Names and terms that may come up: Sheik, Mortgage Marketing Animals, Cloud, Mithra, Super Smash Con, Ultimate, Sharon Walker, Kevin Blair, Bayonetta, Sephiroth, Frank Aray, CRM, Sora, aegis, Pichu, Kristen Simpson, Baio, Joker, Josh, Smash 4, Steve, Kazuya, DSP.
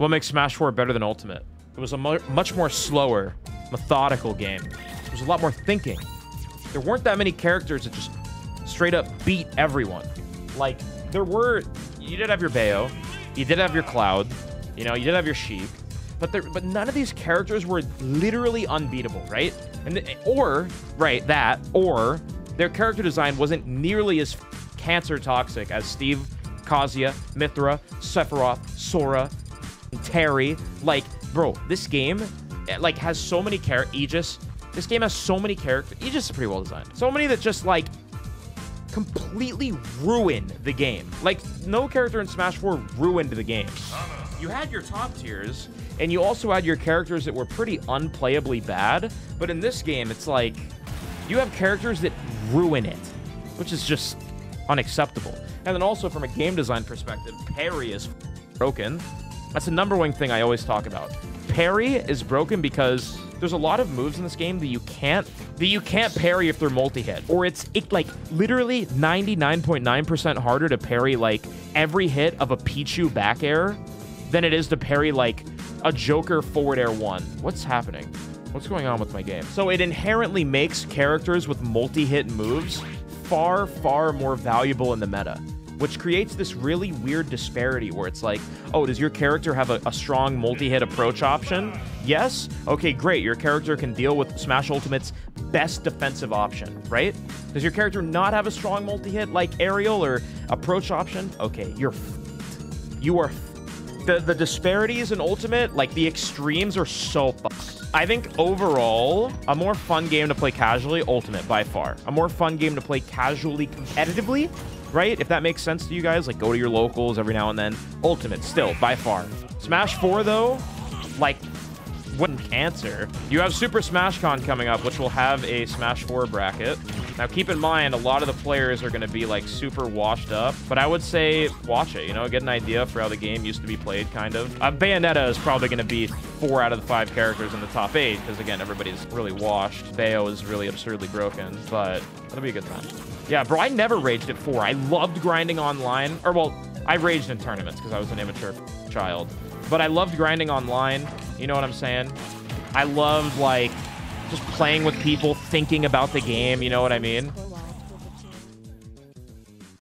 What makes Smash 4 better than Ultimate? It was a much more slower, methodical game. There was a lot more thinking. There weren't that many characters that just straight up beat everyone. Like, there were... You did have your Baio. You did have your Cloud. You know, you did have your Sheik. But none of these characters were literally unbeatable, right? Or their character design wasn't nearly as cancer toxic as Steve, Kazuya, Mithra, Sephiroth, Sora, and Terry. Like, bro, this game, like, has so many characters. Aegis. This game has so many characters. Aegis is pretty well designed. So many that just, like, completely ruin the game. Like, no character in Smash 4 ruined the game. You had your top tiers, and you also had your characters that were pretty unplayably bad, but in this game, it's like, you have characters that ruin it, which is just unacceptable. And then also, from a game design perspective, parry is broken. That's the #1 thing I always talk about. Parry is broken because there's a lot of moves in this game that you can't parry if they're multi-hit, or it's like literally 99.9% harder to parry like every hit of a Pichu back air than it is to parry like a Joker forward air one. What's happening? What's going on with my game? So it inherently makes characters with multi-hit moves far, far more valuable in the meta, which creates this really weird disparity where it's like, oh, does your character have a strong multi-hit approach option? Yes? Okay, great. Your character can deal with Smash Ultimate's best defensive option, right? Does your character not have a strong multi-hit like aerial or approach option? Okay, you're f***ed. You are f***ed. The disparities in Ultimate, like the extremes are so f***ed. I think overall, a more fun game to play casually, Ultimate by far. A more fun game to play casually competitively, right? If that makes sense to you guys, like, go to your locals every now and then. Ultimate, still, by far. Smash 4, though, like, wouldn't answer. You have Super Smash Con coming up, which will have a Smash 4 bracket. Now, keep in mind, a lot of the players are going to be, like, super washed up. But I would say watch it, you know? Get an idea for how the game used to be played, kind of. Bayonetta is probably going to be 4 out of the 5 characters in the top 8, because, again, everybody's really washed. Baio is really absurdly broken, but it'll be a good time. Yeah, bro, I never raged at 4. I loved grinding online. Or, well, I raged in tournaments because I was an immature child. But I loved grinding online. You know what I'm saying? I loved, like, just playing with people, thinking about the game. You know what I mean?